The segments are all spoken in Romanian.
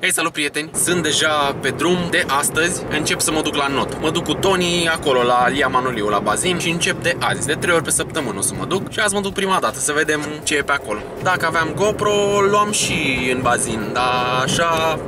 Hei, salut prieteni! Sunt deja pe drum. De astăzi încep să mă duc la Noto. Mă duc cu Tony acolo la Lia Manoliu, la Bazin, și încep de azi. De 3 ori pe săptămână o să mă duc și azi mă duc prima dată să vedem ce e pe acolo. Dacă aveam GoPro, luam și în Bazin, dar așa,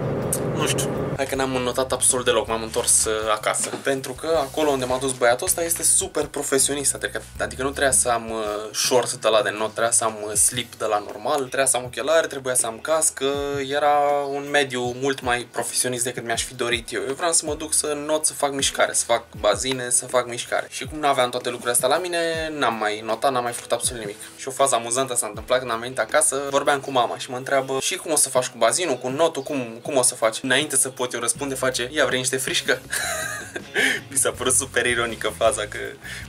nu știu. Hai că n-am notat absolut deloc, m-am întors acasă. Pentru că acolo unde m-a dus băiatul ăsta este super profesionist, adică nu trebuia să am shorts de la de Noto, trebuia să am slip de la normal, trebuia să am ochelari, trebuia să am cască, era un mediu mult mai profesionist decât mi-aș fi dorit eu. Eu vreau să mă duc să not, să fac mișcare, să fac bazine, să fac mișcare. Și cum n-aveam toate lucrurile astea la mine, n-am mai notat, n-am mai făcut absolut nimic. Și o fază amuzantă s-a întâmplat când am venit acasă, vorbeam cu mama și mă întreabă: și cum o să faci cu bazinul, cu Noto, cum o să faci? Înainte să pot eu răspunde, face: ia, vrei niște frișcă? Mi s-a părut super ironică faza, că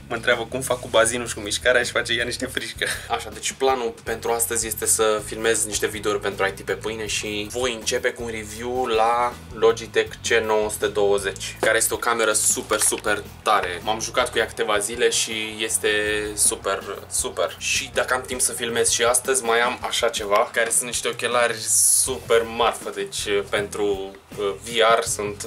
mă întreabă cum fac cu bazinul și cu mișcarea și face: ia niște frișcă. Așa, deci planul pentru astăzi este să filmez niște videouri pentru IT pe Pâine și voi începe cu un review la Logitech C920, care este o cameră super, super tare. M-am jucat cu ea câteva zile și este super, super. Și dacă am timp să filmez și astăzi, mai am așa ceva, care sunt niște ochelari super marfă, deci pentru VR sunt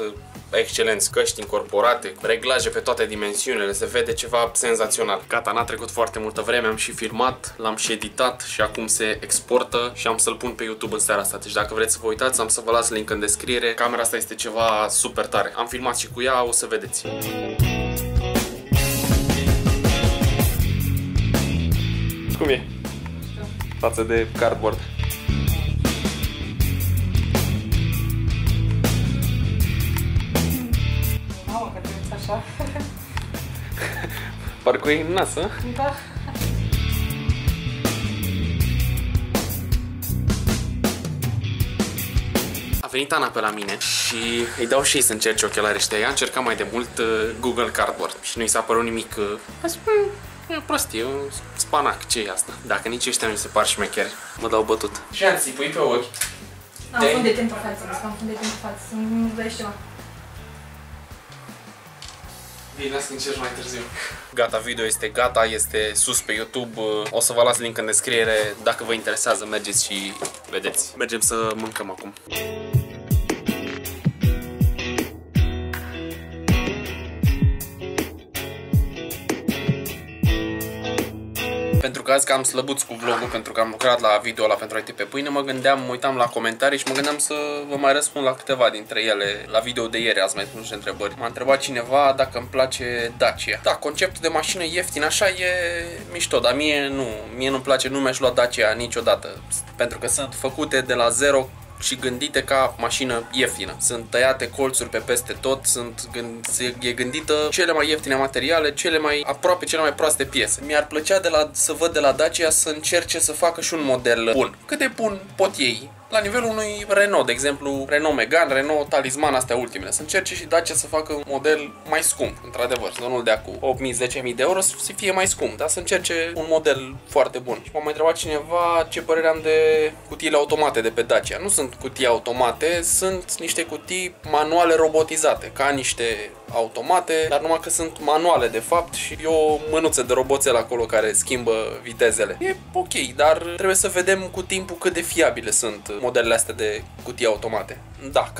excelenți, căști incorporate, reglaje pe toate dimensiunile, se vede ceva senzațional. Gata, n-a trecut foarte multă vreme, am și filmat, l-am și editat și acum se exportă și am să-l pun pe YouTube în seara asta. Deci dacă vreți să vă uitați, am să vă las link în descriere. Camera asta este ceva super tare. Am filmat și cu ea, o să vedeți. Cum e? Față de cardboard. Așa. Parcă e în nasă. Da. A venit Ana pe la mine și îi dau și ei să încerce ochelarii ăștia. Ea a încercat mai de mult Google Cardboard și nu i s-a părut nimic. E prostie, un spanac, ce e asta? Dacă nici ăștia mi se par șmecheri, mă dau bătut. Și am țipui pe ochi. Am fundet într-o față, nu dai ceva. Bine, las încerc mai târziu. Gata, video este gata, este sus pe YouTube. O să vă las link în descriere. Dacă vă interesează, mergeți și vedeți. Mergem să mâncăm acum. Pentru că azi că am slăbuț cu vlogul, pentru că am lucrat la video-ul ăla pentru IT pe Pâine, mă gândeam, mă uitam la comentarii și mă gândeam să vă mai răspund la câteva dintre ele. La video de ieri ați mai pus niște întrebări. M-a întrebat cineva dacă îmi place Dacia. Da, conceptul de mașină ieftin așa e mișto, dar mie nu-mi place, nu mi-aș lua Dacia niciodată. Pentru că sunt făcute de la zero și gândite ca mașină ieftină. Sunt tăiate colțuri pe peste tot, e gândită cele mai ieftine materiale, cele mai proaste piese. Mi-ar plăcea să văd de la Dacia să încerce să facă și un model bun. Cât de bun pot ei? La nivelul unui Renault, de exemplu, Renault Megane, Renault Talisman, astea ultimele. Să încerce și Dacia să facă un model mai scump, într-adevăr, să nu-l dea cu 8.000-10.000 de euro, să fie mai scump, dar să încerce un model foarte bun. Și m-a mai întrebat cineva ce părere am de cutiile automate de pe Dacia. Nu sunt cutii automate, sunt niște cutii manuale robotizate, ca niște automate, dar numai că sunt manuale de fapt și e o mânuță de roboțel acolo care schimbă vitezele. E ok, dar trebuie să vedem cu timpul cât de fiabile sunt modelele astea de cutii automate. Da,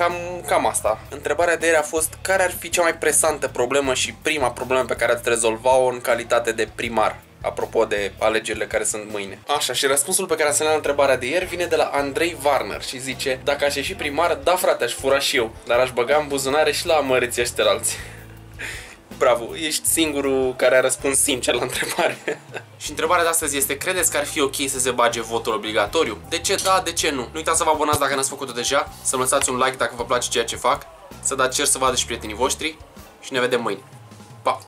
cam asta. Întrebarea de ieri a fost: care ar fi cea mai presantă problemă și prima problemă pe care ați rezolva-o în calitate de primar? Apropo de alegerile care sunt mâine. Așa, și răspunsul pe care ați dat la întrebarea de ieri vine de la Andrei Varner și zice: dacă aș ieși primar, da frate, aș fura și eu, dar aș băga în buzunare și la amăriții ăștia alții. Bravo, ești singurul care a răspuns sincer la întrebare. Și întrebarea de astăzi este: credeți că ar fi ok să se bage votul obligatoriu? De ce da, de ce nu? Nu uitați să vă abonați dacă n-ați făcut-o deja, să lăsați un like dacă vă place ceea ce fac, să dați share să vadă și prietenii voștri și ne vedem mâine.